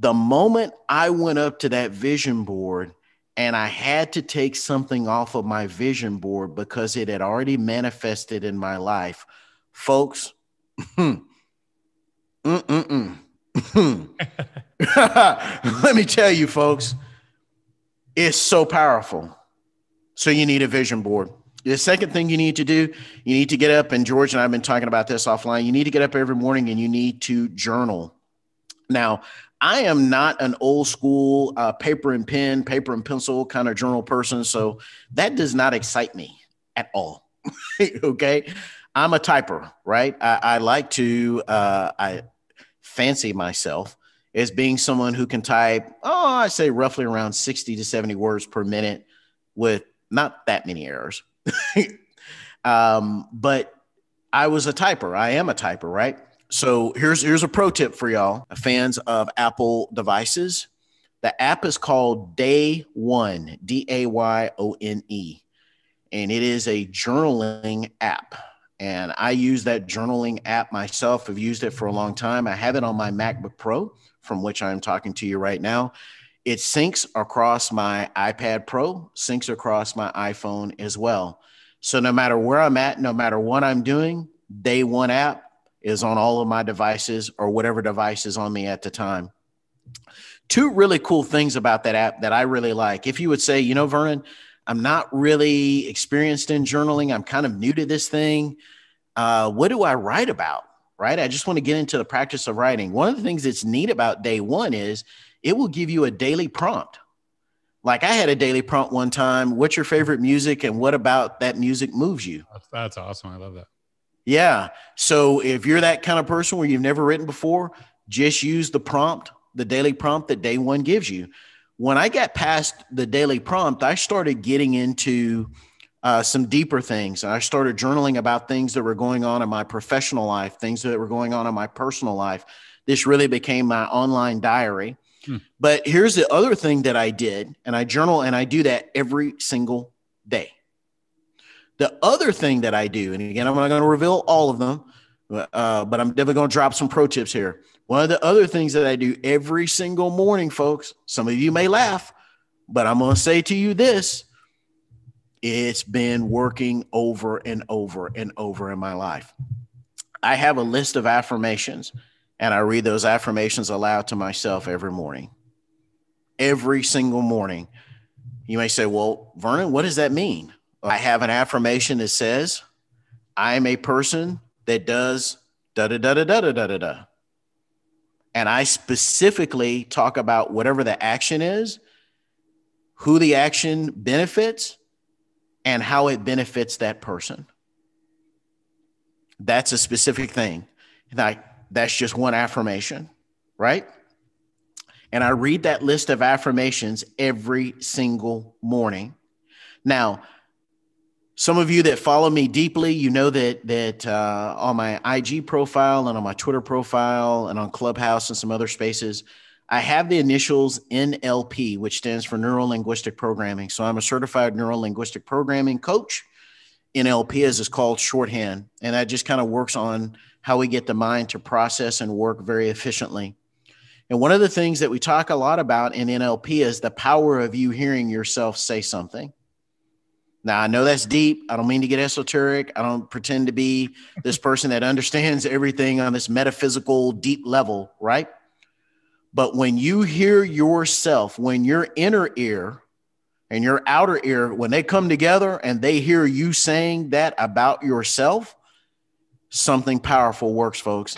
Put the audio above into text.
The moment I went up to that vision board and I had to take something off of my vision board because it had already manifested in my life, folks, let me tell you, folks, it's so powerful. So you need a vision board. The second thing you need to do, you need to get up, and George and I have been talking about this offline, you need to get up every morning and you need to journal. Now, I am not an old school paper and pen, paper and pencil kind of journal person, so that does not excite me at all, okay? I'm a typer, right? I like to, I fancy myself as being someone who can type, oh, I say roughly around 60 to 70 words per minute with not that many errors. But I was a typer. I am a typer, right? So here's a pro tip for y'all, fans of Apple devices. The app is called Day One, D-A-Y-O-N-E, and it is a journaling app. And I use that journaling app myself. I've used it for a long time. I have it on my MacBook Pro, from which I'm talking to you right now. It syncs across my iPad Pro, syncs across my iPhone as well. So no matter where I'm at, no matter what I'm doing, Day One app is on all of my devices or whatever device is on me at the time. Two really cool things about that app that I really like. If you would say, you know, Vernon, I'm not really experienced in journaling. I'm kind of new to this thing. What do I write about, right? I just want to get into the practice of writing. One of the things that's neat about Day One is it will give you a daily prompt. Like I had a daily prompt one time, what's your favorite music and what about that music moves you? That's awesome. I love that. Yeah. So if you're that kind of person where you've never written before, just use the prompt, the daily prompt that Day One gives you. When I got past the daily prompt, I started getting into some deeper things. I started journaling about things that were going on in my professional life, things that were going on in my personal life. This really became my online diary. But here's the other thing that I did, and I journal and I do that every single day. The other thing that I do, and again, I'm not going to reveal all of them, but I'm definitely going to drop some pro tips here. One of the other things that I do every single morning, folks, some of you may laugh, but I'm going to say to you this, it's been working over and over and over in my life. I have a list of affirmations, and I read those affirmations aloud to myself every morning, every single morning. You may say, well, Vernon, what does that mean? I have an affirmation that says, I am a person that does da-da-da-da-da-da-da-da. And I specifically talk about whatever the action is, who the action benefits, and how it benefits that person. That's a specific thing. And that's just one affirmation, right? And I read that list of affirmations every single morning. Now, some of you that follow me deeply, you know that on my IG profile and on my Twitter profile and on Clubhouse and some other spaces, I have the initials NLP, which stands for Neuro Linguistic Programming. So I'm a certified Neuro Linguistic Programming coach. NLP is called shorthand, and that just kind of works on how we get the mind to process and work very efficiently. And one of the things that we talk a lot about in NLP is the power of you hearing yourself say something. Now, I know that's deep. I don't mean to get esoteric. I don't pretend to be this person that understands everything on this metaphysical deep level, right? But when you hear yourself, when your inner ear and your outer ear, when they come together and they hear you saying that about yourself, something powerful works, folks.